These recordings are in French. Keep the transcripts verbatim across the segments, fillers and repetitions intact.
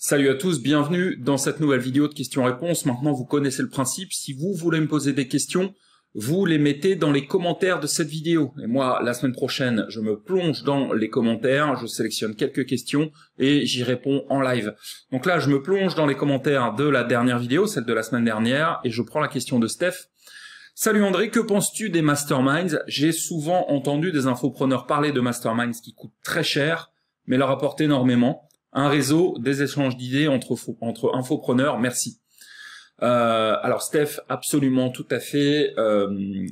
Salut à tous, bienvenue dans cette nouvelle vidéo de questions-réponses. Maintenant, vous connaissez le principe. Si vous voulez me poser des questions, vous les mettez dans les commentaires de cette vidéo. Et moi, la semaine prochaine, je me plonge dans les commentaires, je sélectionne quelques questions et j'y réponds en live. Donc là, je me plonge dans les commentaires de la dernière vidéo, celle de la semaine dernière, et je prends la question de Steph. Salut André, que penses-tu des masterminds? J'ai souvent entendu des infopreneurs parler de masterminds qui coûtent très cher, mais leur apportent énormément. Un réseau, des échanges d'idées entre, entre infopreneurs, merci. Euh, alors Steph, absolument, tout à fait. Euh,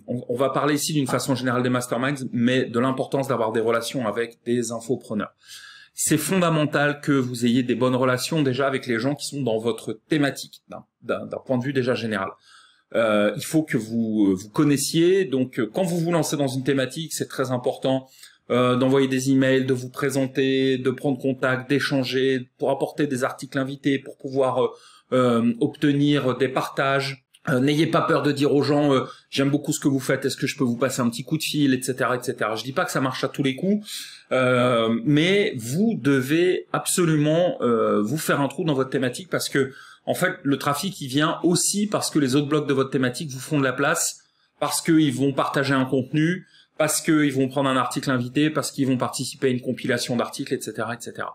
on, on va parler ici d'une façon générale des masterminds, mais de l'importance d'avoir des relations avec des infopreneurs. C'est fondamental que vous ayez des bonnes relations déjà avec les gens qui sont dans votre thématique, d'un point de vue déjà général. Euh, il faut que vous vous connaissiez, donc quand vous vous lancez dans une thématique, c'est très important Euh, d'envoyer des emails, de vous présenter, de prendre contact, d'échanger, pour apporter des articles invités, pour pouvoir euh, euh, obtenir des partages. Euh, N'ayez pas peur de dire aux gens euh, « j'aime beaucoup ce que vous faites, est-ce que je peux vous passer un petit coup de fil ?» et cetera et cetera. Je dis pas que ça marche à tous les coups, euh, mais vous devez absolument euh, vous faire un trou dans votre thématique parce que, en fait, le trafic il vient aussi parce que les autres blogs de votre thématique vous font de la place, parce qu'ils vont partager un contenu, parce qu'ils vont prendre un article invité, parce qu'ils vont participer à une compilation d'articles, et cetera, et cetera.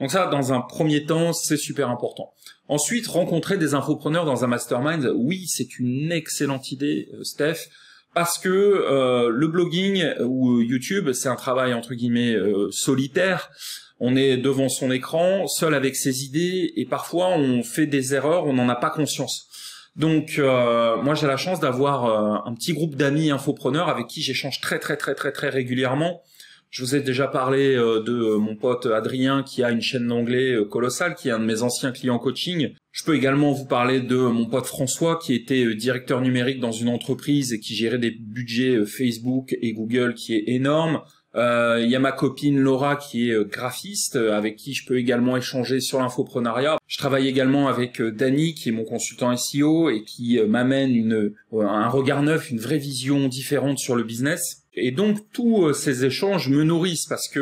Donc ça, dans un premier temps, c'est super important. Ensuite, rencontrer des infopreneurs dans un mastermind, oui, c'est une excellente idée, Steph, parce que euh, le blogging ou YouTube, c'est un travail, entre guillemets, euh, solitaire. On est devant son écran, seul avec ses idées, et parfois, on fait des erreurs, on n'en a pas conscience. Donc, euh, moi, j'ai la chance d'avoir euh, un petit groupe d'amis infopreneurs avec qui j'échange très, très, très, très, très régulièrement. Je vous ai déjà parlé euh, de mon pote Adrien qui a une chaîne d'anglais euh, colossale, qui est un de mes anciens clients coaching. Je peux également vous parler de mon pote François qui était euh, directeur numérique dans une entreprise et qui gérait des budgets euh, Facebook et Google qui est énorme. Euh, il y a ma copine Laura qui est graphiste, avec qui je peux également échanger sur l'infoprenariat. Je travaille également avec Danny qui est mon consultant S E O et qui m'amène une, un regard neuf, une vraie vision différente sur le business. Et donc tous ces échanges me nourrissent parce que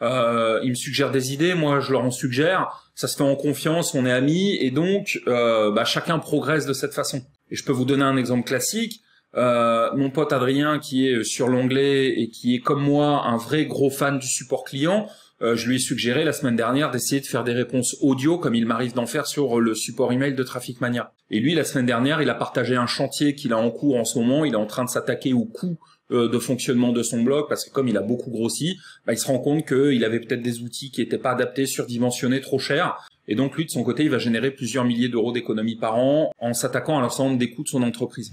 euh, ils me suggèrent des idées, moi je leur en suggère, ça se fait en confiance, on est amis et donc euh, bah, chacun progresse de cette façon. Et je peux vous donner un exemple classique. Euh, mon pote Adrien qui est sur l'onglet et qui est comme moi un vrai gros fan du support client, euh, je lui ai suggéré la semaine dernière d'essayer de faire des réponses audio comme il m'arrive d'en faire sur le support email de Traficmania. Et lui la semaine dernière il a partagé un chantier qu'il a en cours en ce moment, il est en train de s'attaquer au coût euh, de fonctionnement de son blog parce que comme il a beaucoup grossi, bah, il se rend compte qu'il avait peut-être des outils qui n'étaient pas adaptés, surdimensionnés, trop chers. Et donc lui de son côté il va générer plusieurs milliers d'euros d'économies par an en s'attaquant à l'ensemble des coûts de son entreprise.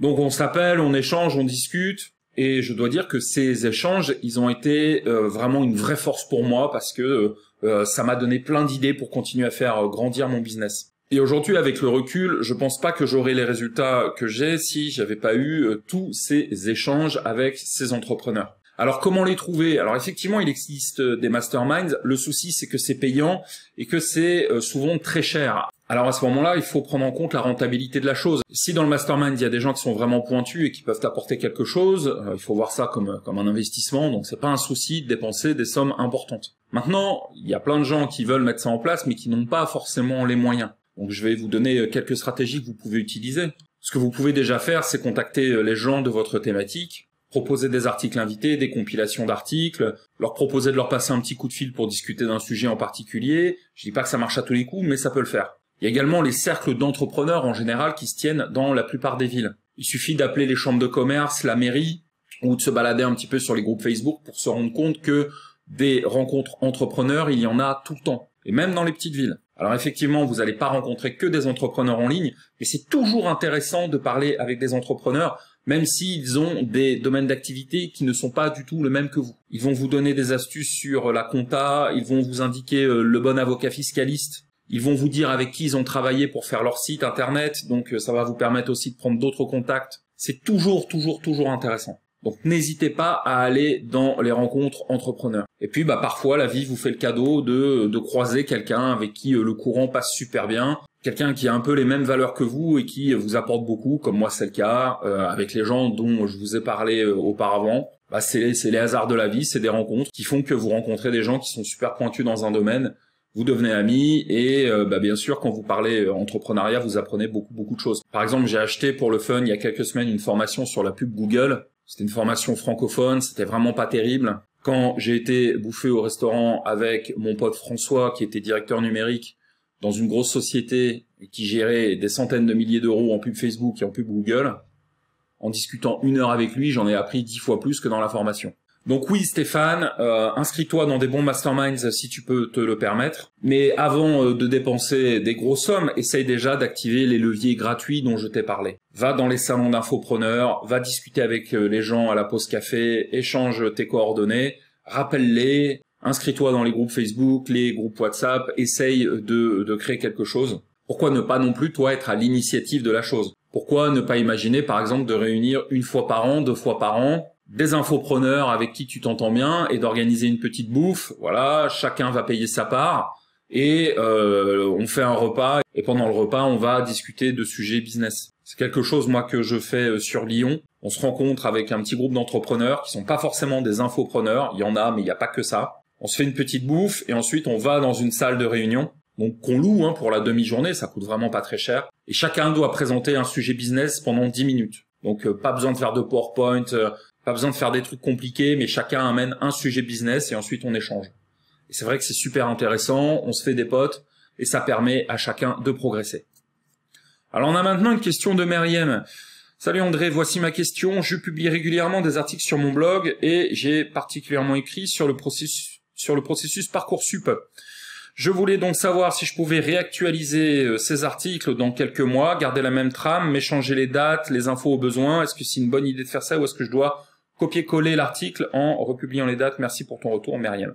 Donc on s'appelle, on échange, on discute, et je dois dire que ces échanges, ils ont été euh, vraiment une vraie force pour moi, parce que euh, ça m'a donné plein d'idées pour continuer à faire euh, grandir mon business. Et aujourd'hui, avec le recul, je pense pas que j'aurais les résultats que j'ai si j'avais pas eu euh, tous ces échanges avec ces entrepreneurs. Alors comment les trouver? Alors effectivement, il existe des masterminds, le souci c'est que c'est payant, et que c'est euh, souvent très cher. Alors à ce moment-là, il faut prendre en compte la rentabilité de la chose. Si dans le mastermind, il y a des gens qui sont vraiment pointus et qui peuvent apporter quelque chose, euh, il faut voir ça comme, comme un investissement, donc c'est pas un souci de dépenser des sommes importantes. Maintenant, il y a plein de gens qui veulent mettre ça en place, mais qui n'ont pas forcément les moyens. Donc je vais vous donner quelques stratégies que vous pouvez utiliser. Ce que vous pouvez déjà faire, c'est contacter les gens de votre thématique, proposer des articles invités, des compilations d'articles, leur proposer de leur passer un petit coup de fil pour discuter d'un sujet en particulier. Je dis pas que ça marche à tous les coups, mais ça peut le faire. Il y a également les cercles d'entrepreneurs en général qui se tiennent dans la plupart des villes. Il suffit d'appeler les chambres de commerce, la mairie, ou de se balader un petit peu sur les groupes Facebook pour se rendre compte que des rencontres entrepreneurs, il y en a tout le temps, et même dans les petites villes. Alors effectivement, vous n'allez pas rencontrer que des entrepreneurs en ligne, mais c'est toujours intéressant de parler avec des entrepreneurs, même s'ils ont des domaines d'activité qui ne sont pas du tout le même que vous. Ils vont vous donner des astuces sur la compta, ils vont vous indiquer le bon avocat fiscaliste, ils vont vous dire avec qui ils ont travaillé pour faire leur site internet, donc ça va vous permettre aussi de prendre d'autres contacts. C'est toujours, toujours, toujours intéressant. Donc n'hésitez pas à aller dans les rencontres entrepreneurs. Et puis bah parfois la vie vous fait le cadeau de, de croiser quelqu'un avec qui le courant passe super bien, quelqu'un qui a un peu les mêmes valeurs que vous et qui vous apporte beaucoup, comme moi c'est le cas, euh, avec les gens dont je vous ai parlé euh, auparavant. Bah, c'est les hasards de la vie, c'est des rencontres qui font que vous rencontrez des gens qui sont super pointus dans un domaine. vous devenez amis et euh, bah, bien sûr, quand vous parlez entrepreneuriat, vous apprenez beaucoup, beaucoup de choses. Par exemple, j'ai acheté pour le fun il y a quelques semaines une formation sur la pub Google. C'était une formation francophone, c'était vraiment pas terrible. Quand j'ai été bouffé au restaurant avec mon pote François, qui était directeur numérique dans une grosse société et qui gérait des centaines de milliers d'euros en pub Facebook et en pub Google, en discutant une heure avec lui, j'en ai appris dix fois plus que dans la formation. Donc oui, Stéphane, euh, inscris-toi dans des bons masterminds si tu peux te le permettre. Mais avant euh, de dépenser des grosses sommes, essaye déjà d'activer les leviers gratuits dont je t'ai parlé. Va dans les salons d'infopreneurs, va discuter avec euh, les gens à la pause café, échange tes coordonnées, rappelle-les, inscris-toi dans les groupes Facebook, les groupes WhatsApp, essaye de, de créer quelque chose. Pourquoi ne pas non plus, toi, être à l'initiative de la chose? Pourquoi ne pas imaginer, par exemple, de réunir une fois par an, deux fois par an, des infopreneurs avec qui tu t'entends bien et d'organiser une petite bouffe, voilà, chacun va payer sa part et euh, on fait un repas et pendant le repas, on va discuter de sujets business. C'est quelque chose, moi, que je fais sur Lyon. On se rencontre avec un petit groupe d'entrepreneurs qui sont pas forcément des infopreneurs, il y en a, mais il n'y a pas que ça. On se fait une petite bouffe et ensuite, on va dans une salle de réunion, donc qu'on loue hein, pour la demi-journée, ça coûte vraiment pas très cher. Et chacun doit présenter un sujet business pendant dix minutes. Donc, euh, pas besoin de faire de PowerPoint, euh, pas besoin de faire des trucs compliqués, mais chacun amène un sujet business et ensuite on échange. Et c'est vrai que c'est super intéressant, on se fait des potes et ça permet à chacun de progresser. Alors on a maintenant une question de Meryem. Salut André, voici ma question. Je publie régulièrement des articles sur mon blog et j'ai particulièrement écrit sur le processus, sur le processus Parcoursup. Je voulais donc savoir si je pouvais réactualiser ces articles dans quelques mois, garder la même trame, mais changer les dates, les infos au besoin. Est-ce que c'est une bonne idée de faire ça ou est-ce que je dois copier-coller l'article en republiant les dates. Merci pour ton retour, Meryem.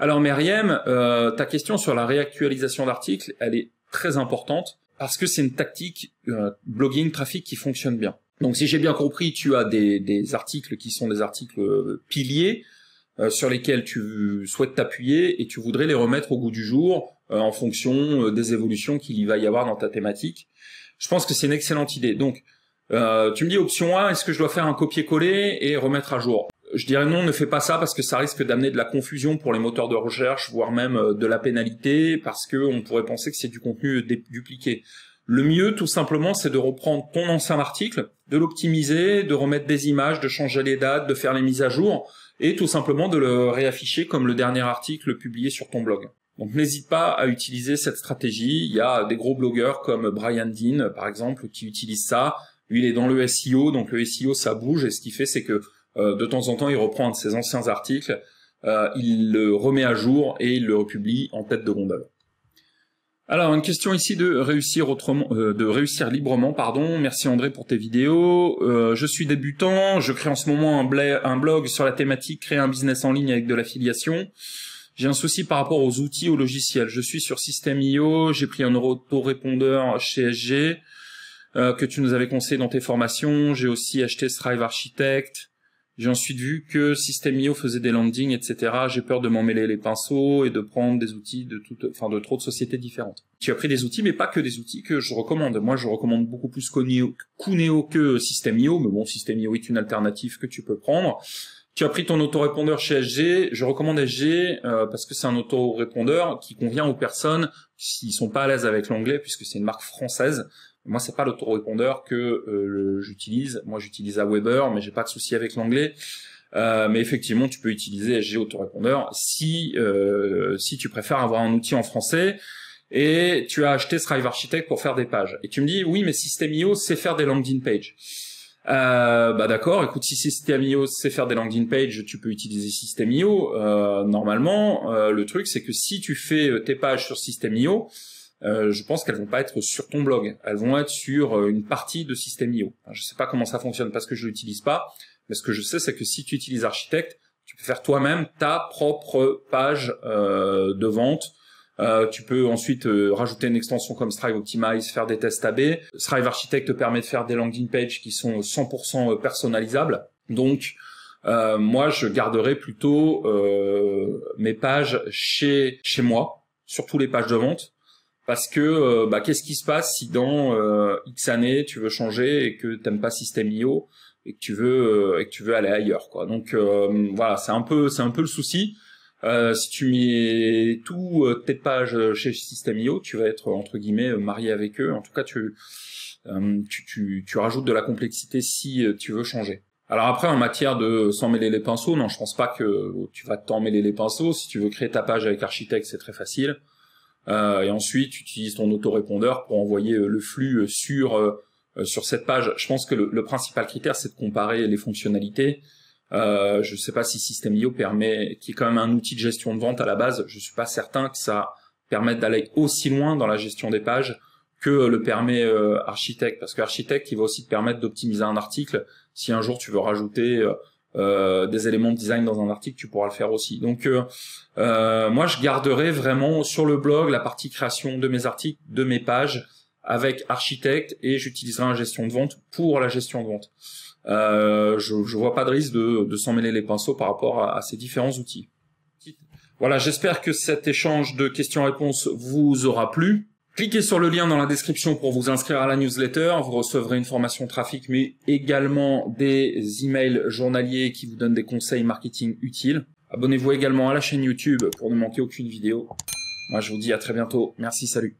Alors, Meryem, euh, ta question sur la réactualisation d'articles, elle est très importante parce que c'est une tactique euh, blogging trafic qui fonctionne bien. Donc, si j'ai bien compris, tu as des, des articles qui sont des articles euh, piliers euh, sur lesquels tu souhaites t'appuyer et tu voudrais les remettre au goût du jour euh, en fonction euh, des évolutions qu'il y va y avoir dans ta thématique. Je pense que c'est une excellente idée. Donc, Euh, tu me dis option A, est-ce que je dois faire un copier-coller et remettre à jour? Je dirais non, ne fais pas ça parce que ça risque d'amener de la confusion pour les moteurs de recherche, voire même de la pénalité, parce que on pourrait penser que c'est du contenu dupliqué. Le mieux, tout simplement, c'est de reprendre ton ancien article, de l'optimiser, de remettre des images, de changer les dates, de faire les mises à jour, et tout simplement de le réafficher comme le dernier article publié sur ton blog. Donc n'hésite pas à utiliser cette stratégie. Il y a des gros blogueurs comme Brian Dean, par exemple, qui utilisent ça. Lui, il est dans le S E O, donc le S E O, ça bouge, et ce qu'il fait, c'est que euh, de temps en temps, il reprend un de ses anciens articles, euh, il le remet à jour et il le republie en tête de gondole. Alors, une question ici de réussir autrement, euh, de réussir librement, pardon. Merci André pour tes vidéos. Euh, je suis débutant, je crée en ce moment un, bla un blog sur la thématique créer un business en ligne avec de l'affiliation. J'ai un souci par rapport aux outils, aux logiciels. Je suis sur System point i o, j'ai pris un autorépondeur chez S G. Euh, que tu nous avais conseillé dans tes formations. J'ai aussi acheté Thrive Architect. J'ai ensuite vu que System point i o faisait des landings, et cetera. J'ai peur de m'emmêler les pinceaux et de prendre des outils de toutes, enfin de trop de sociétés différentes. Tu as pris des outils, mais pas que des outils que je recommande. Moi, je recommande beaucoup plus Kunéo que System point i o, mais bon, System point i o est une alternative que tu peux prendre. Tu as pris ton autorépondeur chez S G. Je recommande S G euh, parce que c'est un autorépondeur qui convient aux personnes qui sont pas à l'aise avec l'anglais, puisque c'est une marque française. Moi, c'est pas l'autorépondeur que euh, j'utilise. Moi, j'utilise AWeber, mais j'ai pas de souci avec l'anglais. Euh, mais effectivement, tu peux utiliser S G autorépondeur si euh, si tu préfères avoir un outil en français. Et tu as acheté Thrive Architect pour faire des pages. Et tu me dis, oui, mais System point i o sait faire des landing pages. Euh, bah d'accord. Écoute, si System point i o sait faire des landing pages, tu peux utiliser System point i o. Euh, normalement, euh, le truc, c'est que si tu fais tes pages sur System point i o, Euh, je pense qu'elles vont pas être sur ton blog, elles vont être sur euh, une partie de System point i o. Je sais pas comment ça fonctionne parce que je l'utilise pas, mais ce que je sais c'est que si tu utilises Architect, tu peux faire toi-même ta propre page euh, de vente. Euh, tu peux ensuite euh, rajouter une extension comme Thrive Optimize, faire des tests A B. Thrive Architect te permet de faire des landing pages qui sont cent pour cent personnalisables. Donc euh, moi je garderai plutôt euh, mes pages chez chez moi, surtout les pages de vente. Parce que bah, qu'est-ce qui se passe si dans euh, X années tu veux changer et que t'aimes pas System point i o et que tu veux euh, et que tu veux aller ailleurs quoi. Donc euh, voilà, c'est un peu c'est un peu le souci. Euh, si tu mets tout euh, tes pages chez System point i o, tu vas être entre guillemets marié avec eux. En tout cas, tu, euh, tu, tu, tu rajoutes de la complexité si euh, tu veux changer. Alors après, en matière de s'en mêler les pinceaux, non, je pense pas que tu vas t'en mêler les pinceaux. Si tu veux créer ta page avec Architect, c'est très facile. Euh, et ensuite, tu utilises ton autorépondeur pour envoyer euh, le flux sur euh, sur cette page. Je pense que le, le principal critère, c'est de comparer les fonctionnalités. Euh, je ne sais pas si System point i o permet, qui est quand même un outil de gestion de vente à la base, je suis pas certain que ça permette d'aller aussi loin dans la gestion des pages que le permet euh, Architect, parce que Architect, il va aussi te permettre d'optimiser un article. Si un jour tu veux rajouter euh, des éléments de design dans un article, tu pourras le faire aussi. Donc euh, euh, moi, je garderai vraiment sur le blog la partie création de mes articles, de mes pages avec Architect, et j'utiliserai un gestion de vente pour la gestion de vente. Euh, je, je vois pas de risque de, de s'en mêler les pinceaux par rapport à, à ces différents outils. Voilà, j'espère que cet échange de questions-réponses vous aura plu. Cliquez sur le lien dans la description pour vous inscrire à la newsletter. Vous recevrez une formation trafic, mais également des emails journaliers qui vous donnent des conseils marketing utiles. Abonnez-vous également à la chaîne YouTube pour ne manquer aucune vidéo. Moi, je vous dis à très bientôt. Merci, salut.